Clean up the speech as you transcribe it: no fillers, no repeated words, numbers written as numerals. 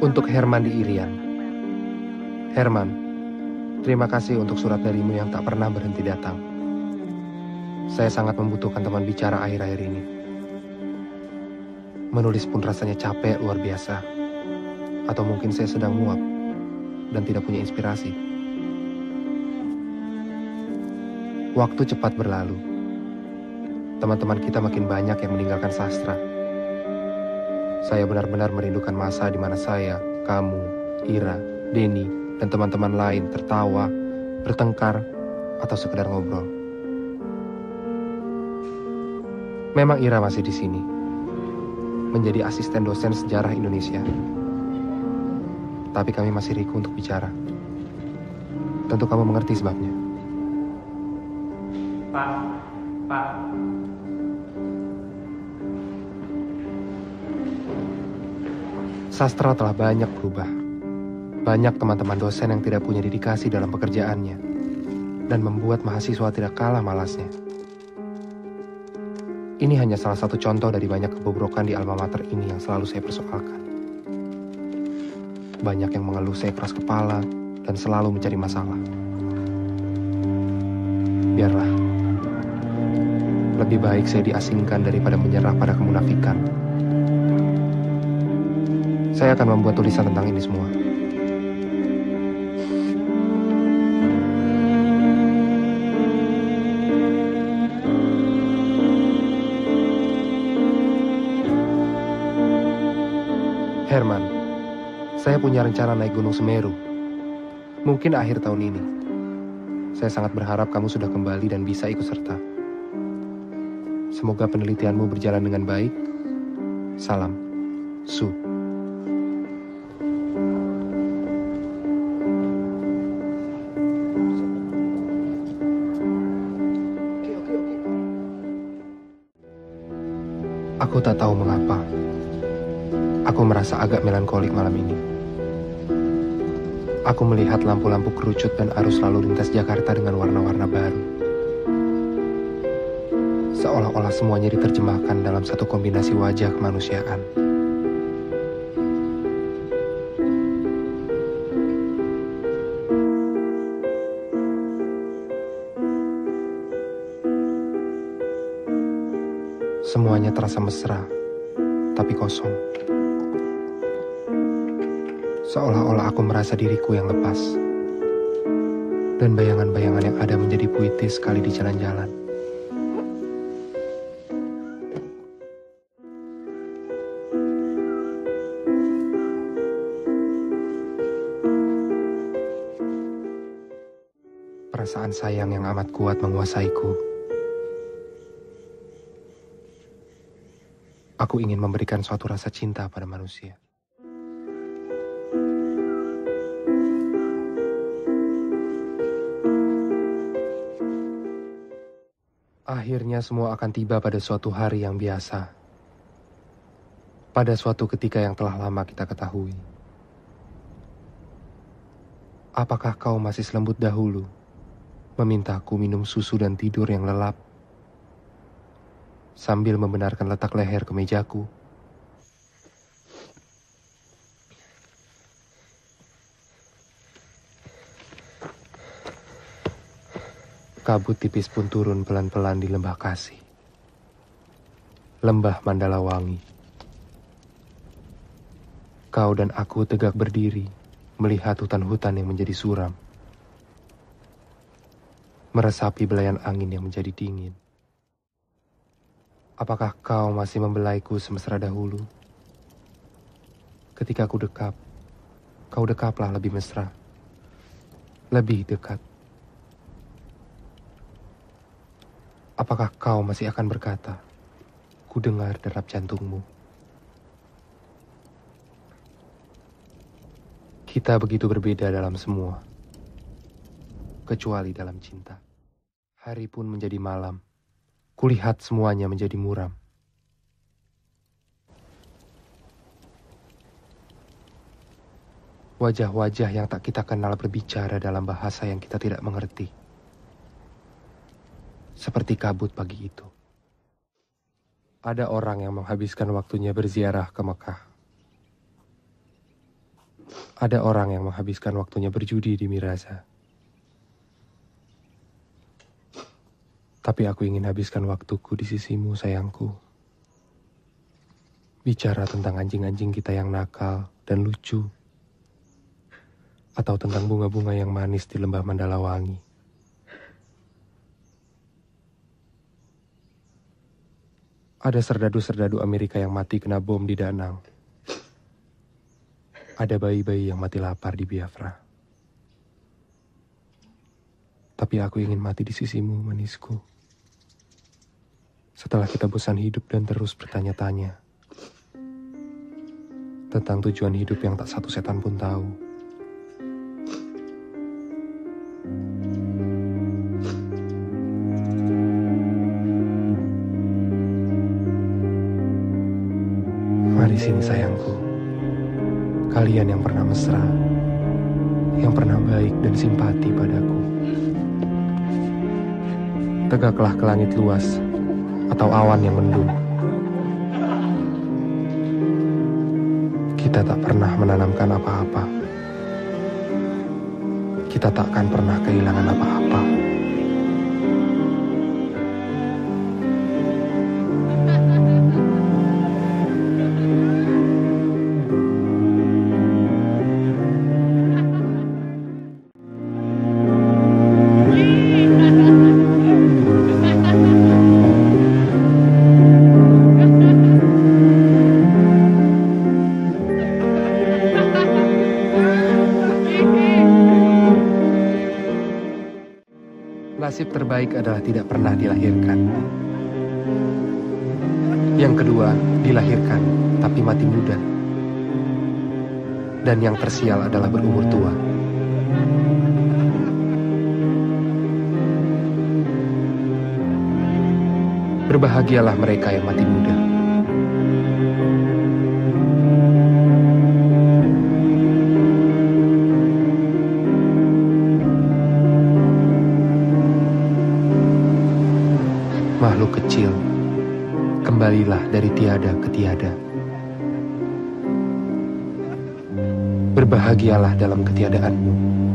Untuk Herman di Irian. Herman, terima kasih untuk surat darimu yang tak pernah berhenti datang. Saya sangat membutuhkan teman bicara akhir-akhir ini. Menulis pun rasanya capek luar biasa. Atau mungkin saya sedang muak dan tidak punya inspirasi. Waktu cepat berlalu. Teman-teman kita makin banyak yang meninggalkan sastra. Saya benar-benar merindukan masa di mana saya, kamu, Ira, Denny, dan teman-teman lain tertawa, bertengkar, atau sekedar ngobrol. Memang Ira masih di sini, menjadi asisten dosen sejarah Indonesia. Tapi kami masih riku untuk bicara. Tentu kamu mengerti sebabnya. Pak. Sastra telah banyak berubah. Banyak teman-teman dosen yang tidak punya dedikasi dalam pekerjaannya dan membuat mahasiswa tidak kalah malasnya. Ini hanya salah satu contoh dari banyak kebobrokan di alma mater ini yang selalu saya persoalkan. Banyak yang mengeluh saya keras kepala dan selalu mencari masalah. Biarlah. Lebih baik saya diasingkan daripada menyerah pada kemunafikan. Saya akan membuat tulisan tentang ini semua. Herman, saya punya rencana naik Gunung Semeru. Mungkin akhir tahun ini. Saya sangat berharap kamu sudah kembali dan bisa ikut serta. Semoga penelitianmu berjalan dengan baik. Salam, Su. Aku tak tahu mengapa. Aku merasa agak melankolik malam ini. Aku melihat lampu-lampu kerucut dan arus lalu lintas Jakarta dengan warna-warna baru. Seolah-olah semuanya diterjemahkan dalam satu kombinasi wajah kemanusiaan. Semuanya terasa mesra, tapi kosong. Seolah-olah aku merasa diriku yang lepas. Dan bayangan-bayangan yang ada menjadi puitis sekali di jalan-jalan. Perasaan sayang yang amat kuat menguasaiku. Aku ingin memberikan suatu rasa cinta pada manusia. Akhirnya semua akan tiba pada suatu hari yang biasa. Pada suatu ketika yang telah lama kita ketahui. Apakah kau masih selembut dahulu, memintaku minum susu dan tidur yang lelap? Sambil membenarkan letak leher kemejaku. Kabut tipis pun turun pelan-pelan di lembah Kasih. Lembah Mandalawangi. Kau dan aku tegak berdiri, melihat hutan-hutan yang menjadi suram. Meresapi belayan angin yang menjadi dingin. Apakah kau masih membelaiku semesra dahulu? Ketika aku dekap, kau dekaplah lebih mesra. Lebih dekat. Apakah kau masih akan berkata, ku dengar derap jantungmu. Kita begitu berbeda dalam semua. Kecuali dalam cinta. Hari pun menjadi malam. Kulihat semuanya menjadi muram. Wajah-wajah yang tak kita kenal berbicara dalam bahasa yang kita tidak mengerti. Seperti kabut pagi itu. Ada orang yang menghabiskan waktunya berziarah ke Mekah. Ada orang yang menghabiskan waktunya berjudi di Miraza. Tapi aku ingin habiskan waktuku di sisimu, sayangku. Bicara tentang anjing-anjing kita yang nakal dan lucu. Atau tentang bunga-bunga yang manis di lembah Mandalawangi. Ada serdadu-serdadu Amerika yang mati kena bom di Danang. Ada bayi-bayi yang mati lapar di Biafra. Tapi aku ingin mati di sisimu, manisku. Setelah kita bosan hidup dan terus bertanya-tanya tentang tujuan hidup yang tak satu setan pun tahu. Mari sini, sayangku. Kalian yang pernah mesra, yang pernah baik dan simpati padaku. Tegaklah ke langit luas atau awan yang mendung. Kita tak pernah menanamkan apa-apa. Kita takkan pernah kehilangan apa-apa. Nasib terbaik adalah tidak pernah dilahirkan. Yang kedua, dilahirkan tapi mati muda. Dan yang tersial adalah berumur tua. Berbahagialah mereka yang mati muda. Makhluk kecil, kembalilah dari tiada ke tiada. Berbahagialah dalam ketiadaanmu.